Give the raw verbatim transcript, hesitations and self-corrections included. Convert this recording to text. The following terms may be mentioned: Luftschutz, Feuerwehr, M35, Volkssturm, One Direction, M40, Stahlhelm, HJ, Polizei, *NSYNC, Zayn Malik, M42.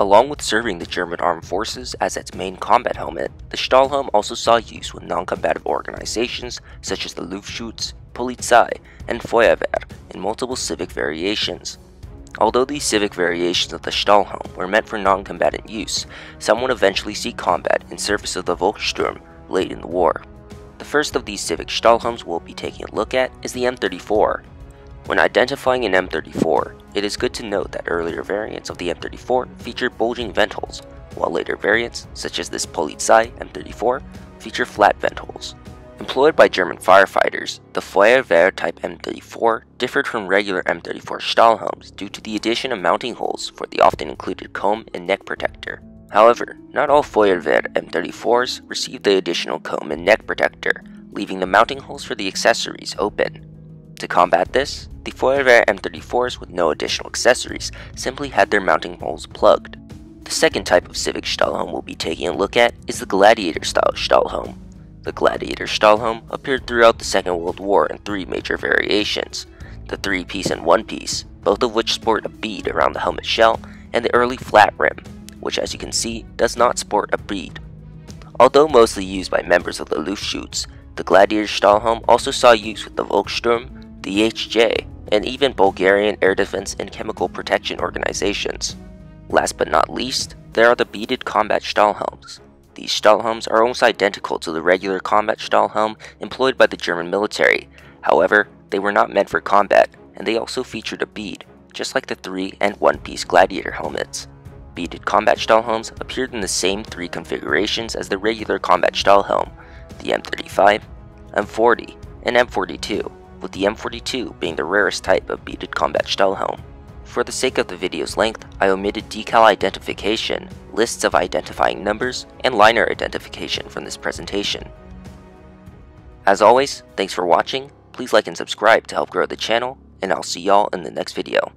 Along with serving the German Armed Forces as its main combat helmet, the Stahlhelm also saw use with non-combative organizations such as the Luftschutz, Polizei, and Feuerwehr in multiple civic variations. Although these civic variations of the Stahlhelm were meant for non-combatant use, some would eventually see combat in service of the Volkssturm late in the war. The first of these civic Stahlhelms we'll be taking a look at is the M thirty-four. When identifying an M thirty-four, it is good to note that earlier variants of the M thirty-four featured bulging vent holes, while later variants, such as this Polizei M thirty-four, feature flat vent holes. Employed by German firefighters, the Feuerwehr type M thirty-four differed from regular M thirty-four Stahlhelms due to the addition of mounting holes for the often included comb and neck protector. However, not all Feuerwehr M thirty-fours received the additional comb and neck protector, leaving the mounting holes for the accessories open. To combat this, the Feuerwehr M thirty-fours with no additional accessories simply had their mounting holes plugged. The second type of civic Stahlhelm we'll be taking a look at is the Gladiator-style Stahlhelm. The Gladiator Stahlhelm appeared throughout the Second World War in three major variations, the three-piece and one-piece, both of which sport a bead around the helmet shell, and the early flat rim, which as you can see, does not sport a bead. Although mostly used by members of the Luftschutz, the Gladiator Stahlhelm also saw use with the Volkssturm, the H J, and even Bulgarian air defense and chemical protection organizations. Last but not least, there are the beaded combat Stahlhelms. These Stahlhelms are almost identical to the regular combat Stahlhelm employed by the German military. However, they were not meant for combat, and they also featured a bead, just like the three and one-piece Gladiator helmets. Beaded combat Stahlhelms appeared in the same three configurations as the regular combat Stahlhelm, the M thirty-five, M forty, and M forty-two. With the M forty-two being the rarest type of beaded combat Stahlhelm. For the sake of the video's length, I omitted decal identification, lists of identifying numbers, and liner identification from this presentation. As always, thanks for watching, please like and subscribe to help grow the channel, and I'll see y'all in the next video.